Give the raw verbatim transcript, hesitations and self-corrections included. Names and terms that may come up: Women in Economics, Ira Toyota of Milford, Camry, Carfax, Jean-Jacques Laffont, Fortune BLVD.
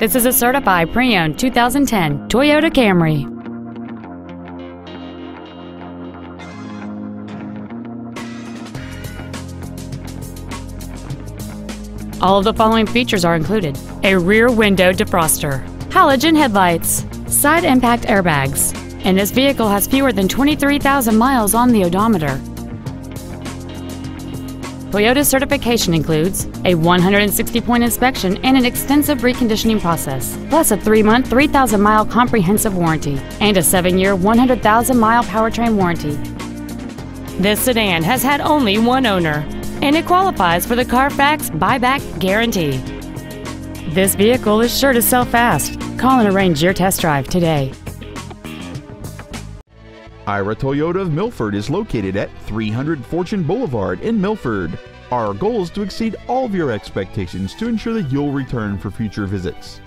This is a certified pre-owned two thousand ten Toyota Camry. All of the following features are included: a rear window defroster, halogen headlights, side impact airbags, and this vehicle has fewer than twenty-three thousand miles on the odometer. Toyota's certification includes a one hundred sixty point inspection and an extensive reconditioning process, plus a three month, three thousand mile comprehensive warranty and a seven year, one hundred thousand mile powertrain warranty. This sedan has had only one owner, and it qualifies for the Carfax buyback guarantee. This vehicle is sure to sell fast. Call and arrange your test drive today. Ira Toyota of Milford is located at three hundred Fortune Boulevard in Milford. Our goal is to exceed all of your expectations to ensure that you'll return for future visits.